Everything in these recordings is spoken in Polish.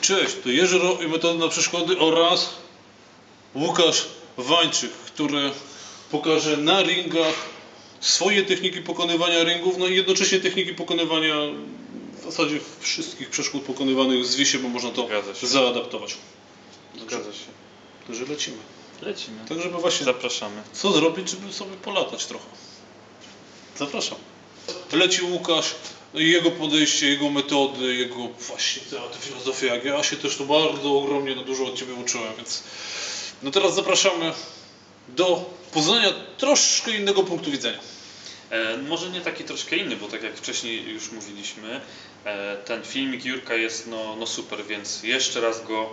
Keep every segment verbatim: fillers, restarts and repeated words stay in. Cześć, to Jerzy i metoda na przeszkody oraz Łukasz Wańczyk, który pokaże na ringach swoje techniki pokonywania ringów, no i jednocześnie techniki pokonywania w zasadzie wszystkich przeszkód pokonywanych w zwisie, bo można to zaadaptować. Zgadza się. Także lecimy. Lecimy. Tak, żeby właśnie... Zapraszamy. Co zrobić, żeby sobie polatać trochę? Zapraszam. Leci Łukasz, jego podejście, jego metody, jego właśnie ta filozofia, jak ja się też to bardzo ogromnie dużo od Ciebie uczyłem, więc... No teraz zapraszamy do poznania troszkę innego punktu widzenia. E, może nie taki troszkę inny, bo tak jak wcześniej już mówiliśmy, e, ten filmik Jurka jest no, no super, więc jeszcze raz go...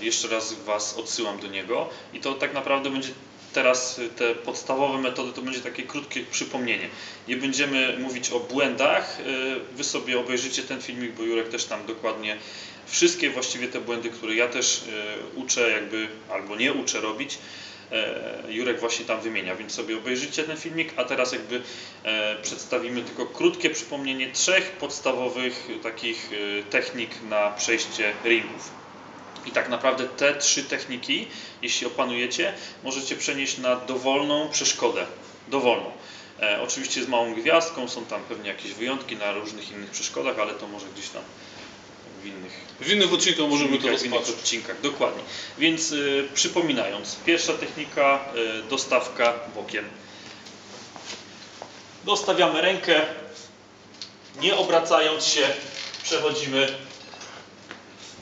Jeszcze raz Was odsyłam do niego i to tak naprawdę będzie teraz te podstawowe metody, to będzie takie krótkie przypomnienie. Nie będziemy mówić o błędach, Wy sobie obejrzycie ten filmik, bo Jurek też tam dokładnie wszystkie właściwie te błędy, które ja też uczę jakby albo nie uczę robić, Jurek właśnie tam wymienia, więc sobie obejrzycie ten filmik, a teraz jakby przedstawimy tylko krótkie przypomnienie trzech podstawowych takich technik na przejście ringów. I tak naprawdę te trzy techniki, jeśli opanujecie, możecie przenieść na dowolną przeszkodę. Dowolną. E, oczywiście z małą gwiazdką, są tam pewnie jakieś wyjątki na różnych innych przeszkodach, ale to może gdzieś tam w innych... W innych odcinkach możemy to rozpatrzeć. W innych odcinkach, dokładnie. Więc y, przypominając, pierwsza technika, y, dostawka bokiem. Dostawiamy rękę, nie obracając się, przechodzimy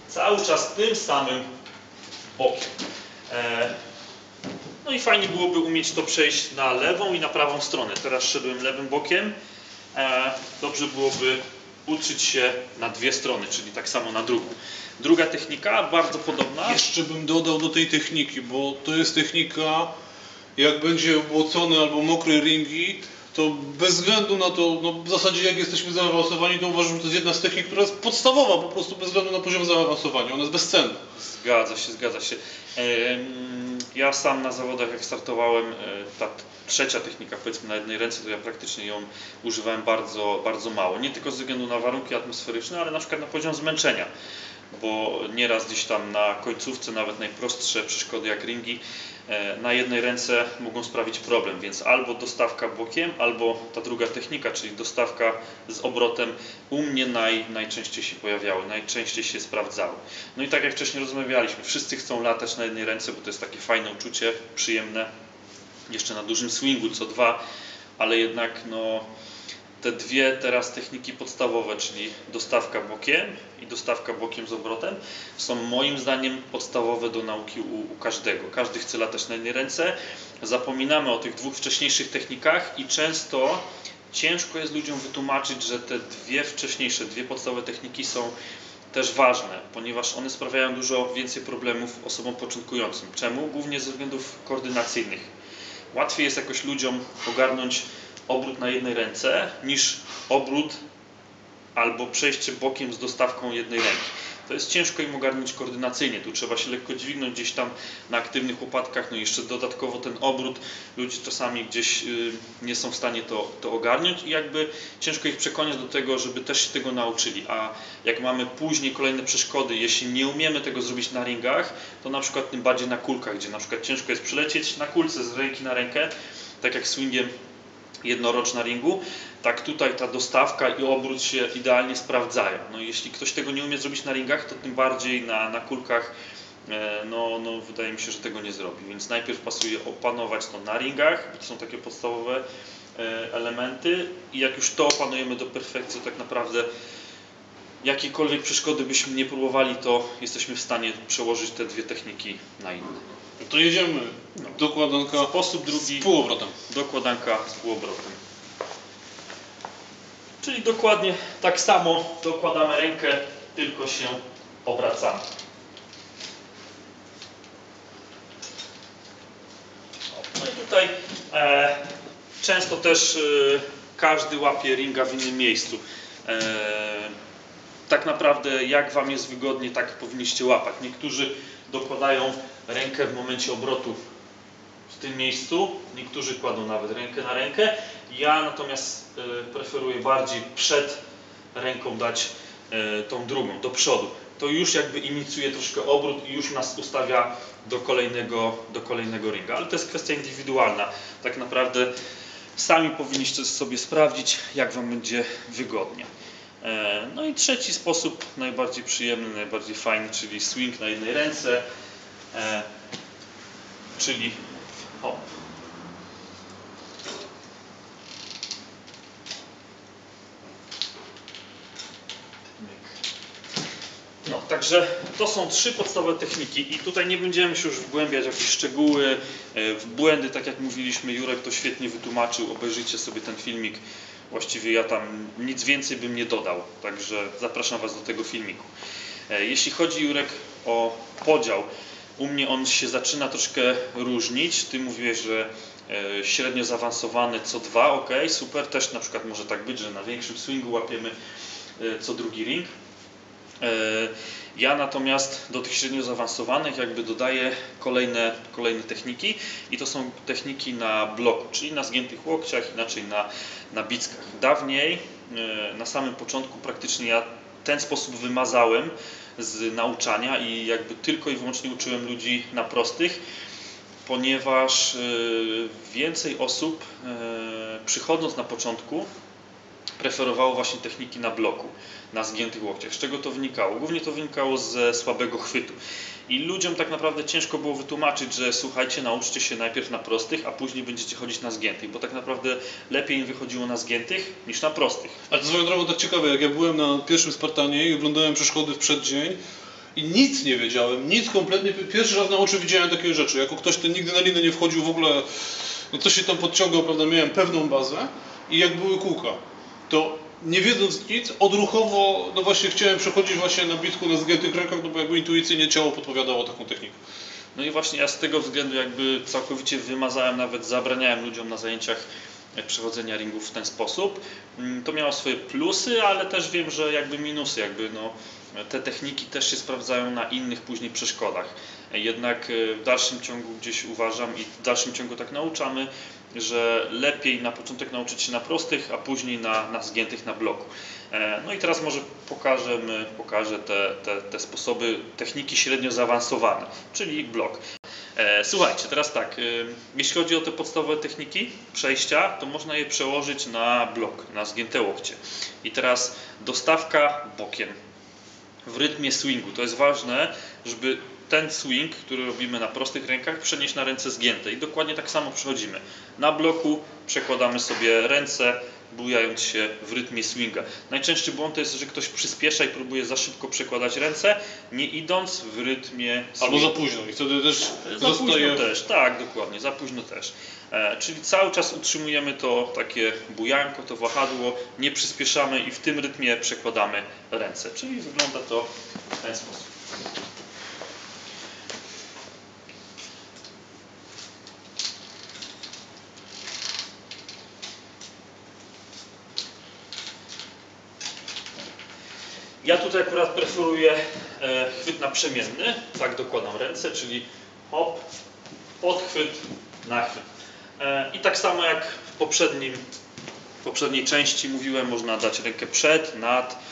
cały czas tym samym bokiem. No i fajnie byłoby umieć to przejść na lewą i na prawą stronę. Teraz szedłem lewym bokiem. Dobrze byłoby uczyć się na dwie strony, czyli tak samo na drugą. Druga technika, bardzo podobna. Jeszcze bym dodał do tej techniki, bo to jest technika, jak będzie błocone albo mokre ringi, to bez względu na to, no w zasadzie jak jesteśmy zaawansowani, to uważam, że to jest jedna z technik, która jest podstawowa, po prostu bez względu na poziom zaawansowania. Ona jest bezcenna. Zgadza się, zgadza się. Ja sam na zawodach, jak startowałem, ta trzecia technika, powiedzmy na jednej ręce, to ja praktycznie ją używałem bardzo, bardzo mało. Nie tylko ze względu na warunki atmosferyczne, ale na przykład na poziom zmęczenia. Bo nieraz gdzieś tam na końcówce, nawet najprostsze przeszkody jak ringi, na jednej ręce mogą sprawić problem, więc albo dostawka bokiem, albo ta druga technika, czyli dostawka z obrotem, u mnie naj, najczęściej się pojawiały, najczęściej się sprawdzały. No i tak jak wcześniej rozmawialiśmy, wszyscy chcą latać na jednej ręce, bo to jest takie fajne uczucie, przyjemne, jeszcze na dużym swingu co dwa, ale jednak no... Te dwie teraz techniki podstawowe, czyli dostawka bokiem i dostawka bokiem z obrotem, są moim zdaniem podstawowe do nauki u, u każdego. Każdy chce latać na jednej ręce. Zapominamy o tych dwóch wcześniejszych technikach i często ciężko jest ludziom wytłumaczyć, że te dwie wcześniejsze, dwie podstawowe techniki są też ważne, ponieważ one sprawiają dużo więcej problemów osobom początkującym. Czemu? Głównie ze względów koordynacyjnych. Łatwiej jest jakoś ludziom ogarnąć obrót na jednej ręce niż obrót albo przejście bokiem z dostawką jednej ręki. To jest ciężko im ogarnąć koordynacyjnie, tu trzeba się lekko dźwignąć gdzieś tam na aktywnych łopatkach, no i jeszcze dodatkowo ten obrót, ludzie czasami gdzieś nie są w stanie to, to ogarnąć i jakby ciężko ich przekonać do tego, żeby też się tego nauczyli, a jak mamy później kolejne przeszkody, jeśli nie umiemy tego zrobić na ringach, to na przykład tym bardziej na kulkach, gdzie na przykład ciężko jest przelecieć na kulce z ręki na rękę, tak jak swingiem jednoroczna ringu, tak tutaj ta dostawka i obrót się idealnie sprawdzają. No jeśli ktoś tego nie umie zrobić na ringach, to tym bardziej na, na kulkach, no, no wydaje mi się, że tego nie zrobi. Więc najpierw pasuje opanować to na ringach, bo to są takie podstawowe elementy i jak już to opanujemy do perfekcji, tak naprawdę jakiekolwiek przeszkody byśmy nie próbowali, to jesteśmy w stanie przełożyć te dwie techniki na inne. To jedziemy. No. Dokładanka. Sposób drugi. Z półobrotem. Dokładanka z półobrotem. Czyli dokładnie tak samo dokładamy rękę, tylko się obracamy. No i tutaj e, często też e, każdy łapie ringa w innym miejscu. E, tak naprawdę jak Wam jest wygodnie, tak powinniście łapać. Niektórzy dokładają rękę w momencie obrotu w tym miejscu, niektórzy kładą nawet rękę na rękę Ja natomiast preferuję bardziej przed ręką dać tą drugą, do przodu. To już jakby inicjuje troszkę obrót i już nas ustawia do kolejnego, do kolejnego ringa. Ale to jest kwestia indywidualna. Tak naprawdę sami powinniście sobie sprawdzić, jak Wam będzie wygodnie. No i trzeci sposób, najbardziej przyjemny, najbardziej fajny, czyli swing na jednej ręce, czyli hop. No, także to są trzy podstawowe techniki i tutaj nie będziemy się już wgłębiać w jakieś szczegóły, w błędy, tak jak mówiliśmy, Jurek to świetnie wytłumaczył, obejrzyjcie sobie ten filmik, właściwie ja tam nic więcej bym nie dodał, także zapraszam Was do tego filmiku. Jeśli chodzi, Jurek, o podział, u mnie on się zaczyna troszkę różnić, Ty mówiłeś, że średnio zaawansowany co dwa, ok, super, też na przykład może tak być, że na większym swingu łapiemy co drugi ring. Ja natomiast do tych średnio zaawansowanych jakby dodaję kolejne, kolejne techniki i to są techniki na bloku, czyli na zgiętych łokciach, inaczej na, na bickach. Dawniej, na samym początku praktycznie ja ten sposób wymazałem z nauczania i jakby tylko i wyłącznie uczyłem ludzi na prostych, ponieważ więcej osób przychodząc na początku preferowało właśnie techniki na bloku, na zgiętych łokciach. Z czego to wynikało? Głównie to wynikało ze słabego chwytu. I ludziom tak naprawdę ciężko było wytłumaczyć, że słuchajcie, nauczcie się najpierw na prostych, a później będziecie chodzić na zgiętych, bo tak naprawdę lepiej im wychodziło na zgiętych niż na prostych. Ale to swoją drogą tak ciekawe, jak ja byłem na pierwszym Spartanie i oglądałem przeszkody w przeddzień i nic nie wiedziałem, nic kompletnie. Pierwszy raz na oczy widziałem takie rzeczy. Jako ktoś, kto nigdy na linę nie wchodził w ogóle, no coś się tam podciągał, prawda, miałem pewną bazę i jak były kółka. To nie wiedząc nic, odruchowo, no właśnie chciałem przechodzić właśnie na bitku na zgiętych rękach, no bo jakby intuicyjnie ciało podpowiadało taką technikę. No i właśnie ja z tego względu jakby całkowicie wymazałem, nawet zabraniałem ludziom na zajęciach przechodzenia ringów w ten sposób. To miało swoje plusy, ale też wiem, że jakby minusy, jakby no te techniki też się sprawdzają na innych później przeszkodach. Jednak w dalszym ciągu gdzieś uważam i w dalszym ciągu tak nauczamy, że lepiej na początek nauczyć się na prostych, a później na, na zgiętych na bloku. No i teraz może pokażę, pokażę te, te, te sposoby, techniki średnio zaawansowane, czyli blok. Słuchajcie, teraz tak, jeśli chodzi o te podstawowe techniki przejścia, to można je przełożyć na blok, na zgięte łokcie. I teraz dostawka bokiem w rytmie swingu. To jest ważne, żeby ten swing, który robimy na prostych rękach, przenieść na ręce zgięte i dokładnie tak samo przechodzimy. Na bloku przekładamy sobie ręce, bujając się w rytmie swinga. Najczęstszy błąd to jest, że ktoś przyspiesza i próbuje za szybko przekładać ręce, nie idąc w rytmie swinga. Albo za późno i wtedy też Za zostaje... późno też, tak, dokładnie, za późno też. E, czyli cały czas utrzymujemy to takie bujanko, to wahadło, nie przyspieszamy i w tym rytmie przekładamy ręce. Czyli wygląda to w ten sposób. Ja tutaj akurat preferuję chwyt naprzemienny, tak dokładam ręce, czyli hop, podchwyt, nachwyt. I tak samo jak w poprzednim, w poprzedniej części mówiłem, można dać rękę przed, nad,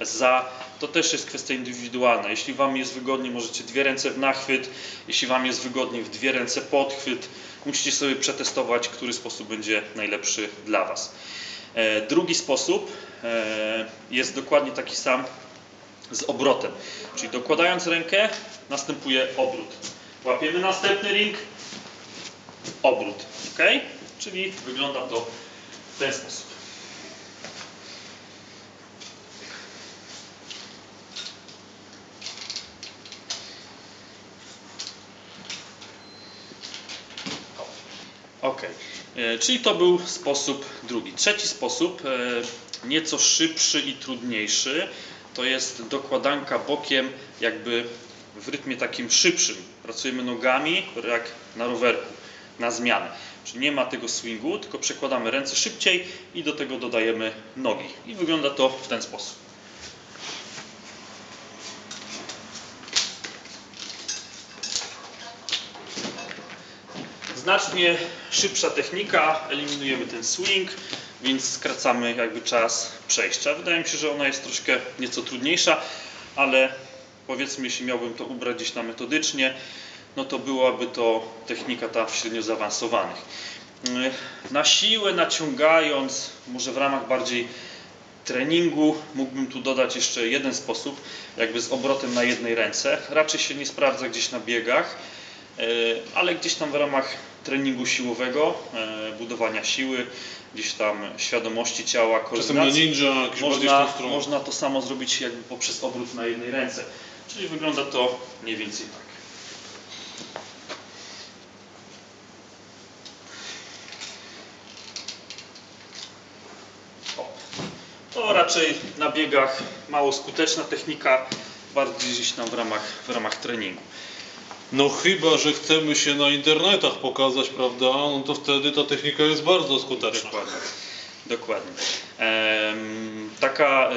za. To też jest kwestia indywidualna. Jeśli Wam jest wygodniej, możecie dwie ręce w nachwyt, jeśli Wam jest wygodniej, w dwie ręce podchwyt. Musicie sobie przetestować, który sposób będzie najlepszy dla Was. Drugi sposób jest dokładnie taki sam z obrotem, czyli dokładając rękę następuje obrót. Łapiemy następny ring, obrót, ok? Czyli wygląda to w ten sposób. Ok. Czyli to był sposób drugi. Trzeci sposób, nieco szybszy i trudniejszy, to jest dokładanka bokiem jakby w rytmie takim szybszym. Pracujemy nogami jak na rowerku, na zmianę. Czyli nie ma tego swingu, tylko przekładamy ręce szybciej i do tego dodajemy nogi. I wygląda to w ten sposób. znacznie szybsza technika, eliminujemy ten swing, więc skracamy jakby czas przejścia. Wydaje mi się, że ona jest troszkę nieco trudniejsza, ale powiedzmy, jeśli miałbym to ubrać gdzieś tam metodycznie, no to byłaby to technika ta w średnio zaawansowanych. Na siłę naciągając, może w ramach bardziej treningu, mógłbym tu dodać jeszcze jeden sposób, jakby z obrotem na jednej ręce. Raczej się nie sprawdza gdzieś na biegach, ale gdzieś tam w ramach treningu siłowego, budowania siły, gdzieś tam świadomości ciała, koordynacji, można, można to samo zrobić jakby poprzez obrót na jednej ręce. Czyli wygląda to mniej więcej tak. To raczej na biegach mało skuteczna technika, bardziej gdzieś tam w ramach, w ramach treningu. No chyba że chcemy się na internetach pokazać, prawda? No to wtedy ta technika jest bardzo skuteczna. Dokładnie. Dokładnie. Ehm, taka e,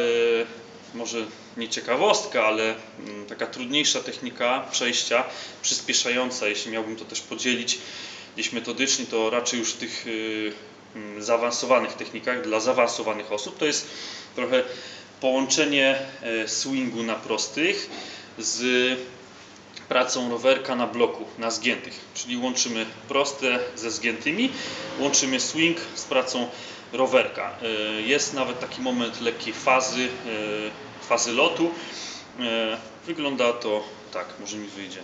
może nie ciekawostka, ale m, taka trudniejsza technika przejścia, przyspieszająca, jeśli miałbym to też podzielić gdzieś metodycznie, to raczej już w tych y, zaawansowanych technikach, dla zaawansowanych osób, to jest trochę połączenie e, swingu na prostych z pracą rowerka na bloku, na zgiętych, czyli łączymy proste ze zgiętymi, łączymy swing z pracą rowerka. Jest nawet taki moment lekkiej fazy, fazy lotu. Wygląda to tak, może mi wyjdzie.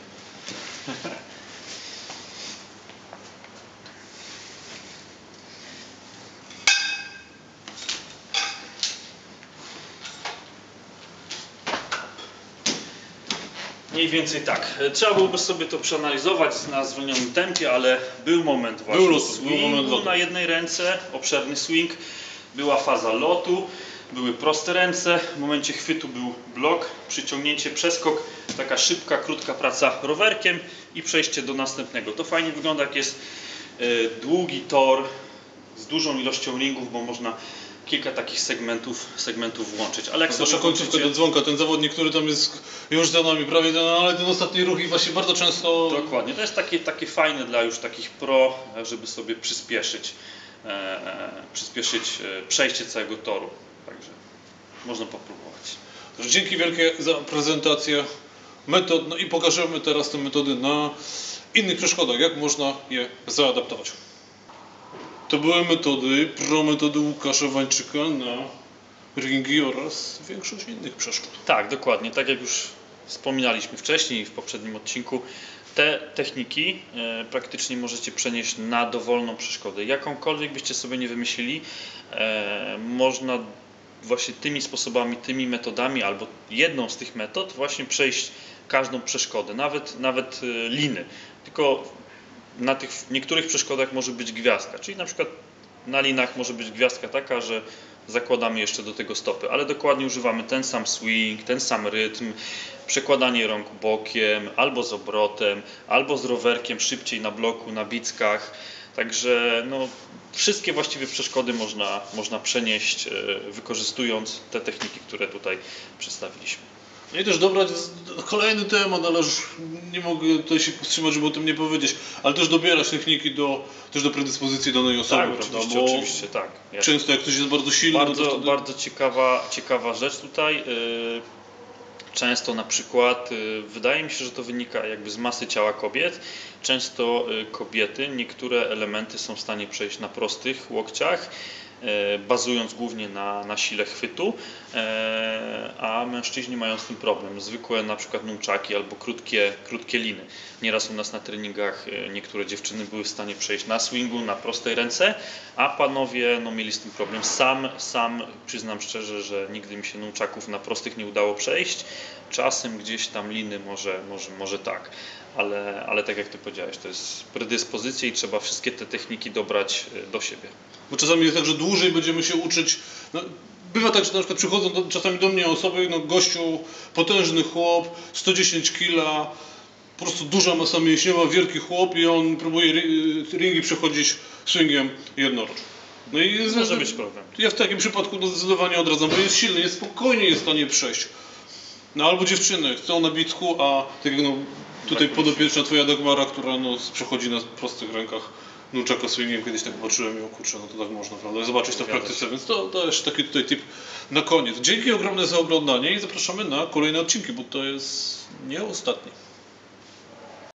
Mniej więcej tak. Trzeba byłoby sobie to przeanalizować na zwolnionym tempie, ale był moment właśnie był lotu, swingu był moment lotu. Na jednej ręce, obszerny swing, była faza lotu, były proste ręce, w momencie chwytu był blok, przyciągnięcie, przeskok, taka szybka, krótka praca rowerkiem i przejście do następnego. To fajnie wygląda, jak jest długi tor z dużą ilością ringów, bo można kilka takich segmentów, segmentów włączyć. Ale jak no sobie końcówkę włączycie... do dzwonka, ten zawodnik, który tam jest już za nami, prawie za nami, ale ten ostatni ruch i właśnie bardzo często... Dokładnie, to jest takie, takie fajne dla już takich pro, żeby sobie przyspieszyć, e, przyspieszyć przejście całego toru. Także można popróbować. Dzięki wielkie za prezentację metod, no i pokażemy teraz te metody na innych przeszkodach, jak można je zaadaptować. To były metody, prometody Łukasza Wańczyka na ringi oraz większość innych przeszkód. Tak, dokładnie. Tak jak już wspominaliśmy wcześniej w poprzednim odcinku, te techniki e, praktycznie możecie przenieść na dowolną przeszkodę. Jakąkolwiek byście sobie nie wymyślili, e, można właśnie tymi sposobami, tymi metodami albo jedną z tych metod właśnie przejść każdą przeszkodę, nawet, nawet e, liny. Tylko na tych niektórych przeszkodach może być gwiazdka, czyli na przykład na linach może być gwiazdka taka, że zakładamy jeszcze do tego stopy, ale dokładnie używamy ten sam swing, ten sam rytm, przekładanie rąk bokiem, albo z obrotem, albo z rowerkiem szybciej na bloku, na bickach. Także no, wszystkie właściwie przeszkody można, można przenieść, wykorzystując te techniki, które tutaj przedstawiliśmy. No i też dobrać kolejny temat, ale już nie mogę tutaj się powstrzymać, żeby o tym nie powiedzieć, ale też dobierać techniki do, też do predyspozycji danej osoby, tak, prawda? Oczywiście, bo oczywiście, tak. Często jak ktoś jest bardzo silny... Bardzo, to wtedy... bardzo ciekawa, ciekawa rzecz tutaj. Często na przykład, wydaje mi się, że to wynika jakby z masy ciała kobiet. Często kobiety, niektóre elementy są w stanie przejść na prostych łokciach, bazując głównie na, na sile chwytu, a mężczyźni mają z tym problem. Zwykłe na przykład nunczaki albo krótkie, krótkie liny. Nieraz u nas na treningach niektóre dziewczyny były w stanie przejść na swingu, na prostej ręce, a panowie no, mieli z tym problem. Sam, sam przyznam szczerze, że nigdy mi się nunchaków na prostych nie udało przejść. Czasem gdzieś tam liny może, może, może tak. Ale, ale tak jak Ty powiedziałeś, to jest predyspozycja i trzeba wszystkie te techniki dobrać do siebie. Bo czasami jest tak, że dłużej będziemy się uczyć. No, bywa tak, że na przykład przychodzą do, czasami do mnie osoby, no gościu, potężny chłop, sto dziesięć kila, po prostu duża masa mięśniowa, wielki chłop i on próbuje ringi przechodzić swingiem jednorocznym. No i jest, może być problem. Ja w takim przypadku no, zdecydowanie odradzam, bo jest silny, jest spokojnie jest w stanie przejść. No albo dziewczyny chcą na bitku, a tak jak no, Tutaj podopieczna twoja Dagmara, która no, przechodzi na prostych rękach Nunchaka swingiem, kiedyś tak patrzyłem i o kurczę, no to tak można, prawda, zobaczyć to w praktyce, więc to, to jeszcze taki tutaj tip na koniec. Dzięki ogromne za oglądanie i zapraszamy na kolejne odcinki, bo to jest nie ostatni.